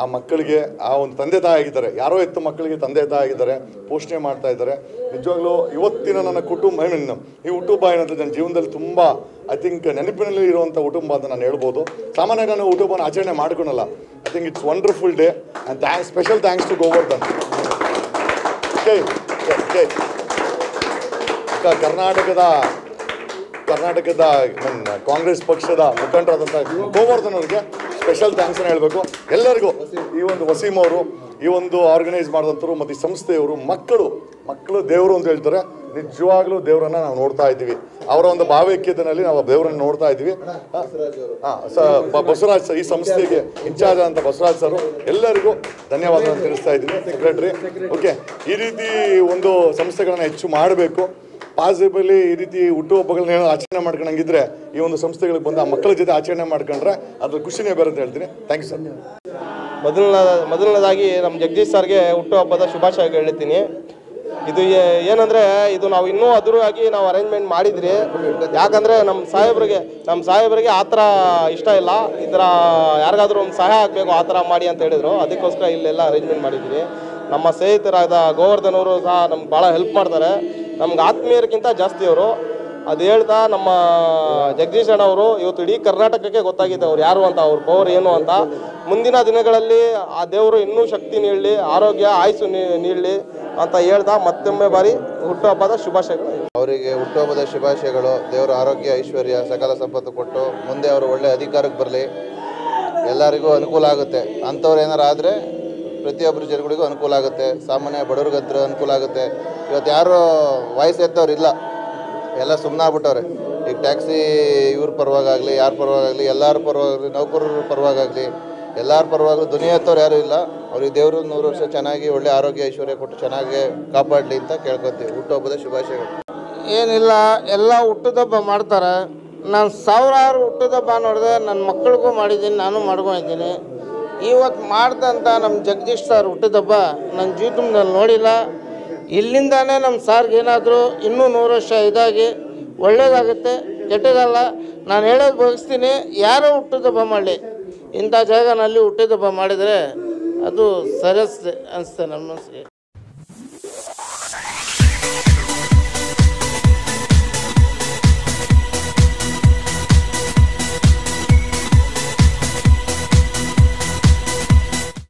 ಆ ಮಕ್ಕಳಿಗೆ ಆ ಒಂದು ತಂದೆ ತಾಯಿ ಆಗಿದ್ದಾರೆ, ಯಾರೋ ಎತ್ತು ಮಕ್ಕಳಿಗೆ ತಂದೆ ತಾಯಿ ಆಗಿದ್ದಾರೆ, ಪೋಷಣೆ ಮಾಡ್ತಾ ಇದ್ದಾರೆ. ನಿಜವಾಗ್ಲೂ ಇವತ್ತಿನ ನನ್ನ ಕುಟುಂಬ, ಐ ಮೀನ್ ಈ ಕುಟುಂಬ ಏನಂದರೆ ನನ್ನ ಜೀವನದಲ್ಲಿ ತುಂಬ ಐ ಥಿಂಕ್ ನೆನಪಿನಲ್ಲಿ ಇರುವಂಥ ಕುಟುಂಬ ಅಂತ ನಾನು ಹೇಳ್ಬೋದು. ಸಾಮಾನ್ಯವಾಗಿ ನಾನು ಕುಟುಂಬನ ಆಚರಣೆ ಮಾಡ್ಕೊಳಲ್ಲ. I think it's wonderful day and special thanks to Govardhan. ಕರ್ನಾಟಕದ ಕಾಂಗ್ರೆಸ್ ಪಕ್ಷದ ಮುಖಂಡರಾದಂಥ ಗೋವರ್ಧನ್ ಅವರಿಗೆ ಸ್ಪೆಷಲ್ ಥ್ಯಾಂಕ್ಸ್ ಅನ್ನು ಹೇಳಬೇಕು. ಎಲ್ಲರಿಗೂ, ಈ ಒಂದು ವಸೀಮ್ ಅವರು, ಈ ಒಂದು ಆರ್ಗನೈಸ್ ಮಾಡಿದಂಥವ್ರು ಮತ್ತು ಈ ಸಂಸ್ಥೆಯವರು, ಮಕ್ಕಳು ದೇವರು ಅಂತ ಹೇಳ್ತಾರೆ. ನಿಜವಾಗ್ಲೂ ದೇವರನ್ನು ನಾವು ನೋಡ್ತಾ ಇದ್ದೀವಿ. ಅವರ ಒಂದು ಭಾವೈಕ್ಯತೆಯಲ್ಲಿ ನಾವು ದೇವರನ್ನು ನೋಡ್ತಾ ಇದ್ದೀವಿ. ಬಸವರಾಜ್ ಸರ್, ಈ ಸಂಸ್ಥೆಗೆ ಇನ್ಚಾರ್ಜ್ ಆದಂಥ ಬಸವರಾಜ್ ಸರ್, ಎಲ್ಲರಿಗೂ ಧನ್ಯವಾದಗಳನ್ನು ತಿಳಿಸ್ತಾ ಇದ್ದೀನಿ. ಸೆಕ್ರೆಟರಿ, ಓಕೆ, ಈ ರೀತಿ ಒಂದು ಸಂಸ್ಥೆಗಳನ್ನು ಹೆಚ್ಚು ಮಾಡಬೇಕು. ಪಾಸಿಟಿವ್ಲಿ ಈ ರೀತಿ ಹುಟ್ಟುಹಬ್ಬಗಳನ್ನ ಏನೋ ಆಚರಣೆ ಮಾಡ್ಕೊಂಡಂಗಿದ್ರೆ ಈ ಒಂದು ಸಂಸ್ಥೆಗಳಿಗೆ ಬಂದು ಆ ಮಕ್ಕಳ ಜೊತೆ ಆಚರಣೆ ಮಾಡ್ಕೊಂಡ್ರೆ ಅದ್ರ ಖುಷಿನೇ ಬೇರೆ ಅಂತ ಹೇಳ್ತೀನಿ. Thank you sir. ಮೊದಲನೇದಾಗಿ ನಮ್ಮ ಜಗದೀಶ್ ಸರ್ಗೆ ಹುಟ್ಟುಹಬ್ಬದ ಶುಭಾಶಯ ಹೇಳ್ತೀನಿ. ಇದು ಏನಂದರೆ, ಇದು ನಾವು ಇನ್ನೂ ಅದುರಾಗಿ ನಾವು ಅರೇಂಜ್ಮೆಂಟ್ ಮಾಡಿದ್ರಿ. ಯಾಕಂದರೆ ನಮ್ಮ ಸಾಹೇಬ್ರಿಗೆ ಆ ಥರ ಇಷ್ಟ ಇಲ್ಲ. ಈ ಥರ ಯಾರಿಗಾದ್ರೂ ಒಂದು ಸಹಾಯ ಆಗಬೇಕು ಆ ಥರ ಮಾಡಿ ಅಂತ ಹೇಳಿದರು. ಅದಕ್ಕೋಸ್ಕರ ಇಲ್ಲೆಲ್ಲ ಅರೇಂಜ್ಮೆಂಟ್ ಮಾಡಿದ್ವಿ. ನಮ್ಮ ಸ್ನೇಹಿತರಾದ ಗೋವರ್ಧನ್ ಅವರು ಸಹ ನಮ್ಗೆ ಭಾಳ ಹೆಲ್ಪ್ ಮಾಡ್ತಾರೆ. ನಮ್ಗೆ ಆತ್ಮೀಯರಿಗಿಂತ ಜಾಸ್ತಿ ಅವರು. ಅದು ಹೇಳ್ತಾ ನಮ್ಮ ಜಗದೀಶ್ ಅಣ್ಣ ಅವರು ಇವತ್ತು ಇಡೀ ಕರ್ನಾಟಕಕ್ಕೆ ಗೊತ್ತಾಗಿದೆ ಅವ್ರು ಯಾರು ಅಂತ, ಅವ್ರ ಪವರ್ ಏನು ಅಂತ. ಮುಂದಿನ ದಿನಗಳಲ್ಲಿ ಆ ದೇವರು ಇನ್ನೂ ಶಕ್ತಿ ನೀಡಲಿ, ಆರೋಗ್ಯ ಆಯಸ್ಸು ನೀಡಲಿ ಅಂತ ಹೇಳ್ತಾ ಮತ್ತೊಮ್ಮೆ ಬಾರಿ ಹುಟ್ಟುಹಬ್ಬದ ಶುಭಾಶಯಗಳು. ಅವರಿಗೆ ಹುಟ್ಟುಹಬ್ಬದ ಶುಭಾಶಯಗಳು. ದೇವರ ಆರೋಗ್ಯ, ಐಶ್ವರ್ಯ, ಸಕಲ ಸಂಪತ್ತು ಕೊಟ್ಟು ಮುಂದೆ ಅವರು ಒಳ್ಳೆಯ ಅಧಿಕಾರಕ್ಕೆ ಬರಲಿ. ಎಲ್ಲರಿಗೂ ಅನುಕೂಲ ಆಗುತ್ತೆ. ಅಂಥವ್ರು ಏನಾರಾದರೆ ಪ್ರತಿಯೊಬ್ಬರು ಜನಗಳಿಗೂ ಅನುಕೂಲ ಆಗುತ್ತೆ. ಸಾಮಾನ್ಯ ಬಡವ್ರಿಗಂತೂ ಅನುಕೂಲ ಆಗುತ್ತೆ. ಇವತ್ತು ಯಾರು ವಾಯ್ಸ್ ಎತ್ತವ್ರಿಲ್ಲ, ಎಲ್ಲ ಸುಮ್ಮನಾಗ್ಬಿಟ್ಟವ್ರೆ. ಈಗ ಟ್ಯಾಕ್ಸಿ ಇವ್ರ ಪರವಾಗಲಿ, ಯಾರ ಪರವಾಗಲಿ, ಎಲ್ಲರ ಪರವಾಗಲಿ, ನೌಕರರ ಪರವಾಗಲಿ, ಎಲ್ಲರ ಪರವಾಗೂ ಧ್ವನಿ ಎತ್ತವ್ರು ಯಾರೂ ಇಲ್ಲ. ಅವ್ರಿಗೆ ದೇವರು 100 ವರ್ಷ ಚೆನ್ನಾಗಿ ಒಳ್ಳೆ ಆರೋಗ್ಯ ಐಶ್ವರ್ಯ ಕೊಟ್ಟು ಚೆನ್ನಾಗಿ ಕಾಪಾಡಲಿ ಅಂತ ಕೇಳ್ಕೊತೀವಿ. ಹುಟ್ಟುಹಬ್ಬದ ಶುಭಾಶಯಗಳು. ಏನಿಲ್ಲ, ಎಲ್ಲ ಹುಟ್ಟುದಬ್ಬ ಮಾಡ್ತಾರೆ. ನಾನು ಸಾವಿರಾರು ಹುಟ್ಟುದಬ್ಬ ನೋಡಿದೆ. ನನ್ನ ಮಕ್ಕಳಿಗೂ ಮಾಡಿದ್ದೀನಿ, ನಾನು ಮಾಡ್ಕೊಂಡಿದ್ದೀನಿ. ಇವತ್ತು ಮಾಡ್ದಂಥ ನಮ್ಮ ಜಗದೀಶ್ ಸರ್ ಹುಟ್ಟಿದಬ್ಬ ನನ್ನ ಜೀವನದಲ್ಲಿ ನೋಡಿಲ್ಲ. ಇಲ್ಲಿಂದಾನೇ ನಮ್ಮ ಸಾರ್ಗೇನಾದರೂ ಇನ್ನೂ 100 ವರ್ಷ ಇದಾಗಿ ಒಳ್ಳೆಯದಾಗುತ್ತೆ, ಕೆಟ್ಟದಲ್ಲ. ನಾನು ಹೇಳೋದು ಬಯಸ್ತೀನಿ, ಯಾರೋ ಹುಟ್ಟಿದಬ್ಬ ಮಾಡಲಿ, ಇಂಥ ಜಾಗನಲ್ಲಿ ಹುಟ್ಟಿದಬ್ಬ ಮಾಡಿದರೆ ಅದು ಸರಸ್ ಅನಿಸುತ್ತೆ ನಮ್ಮ ಮನಸ್ಸಿಗೆ.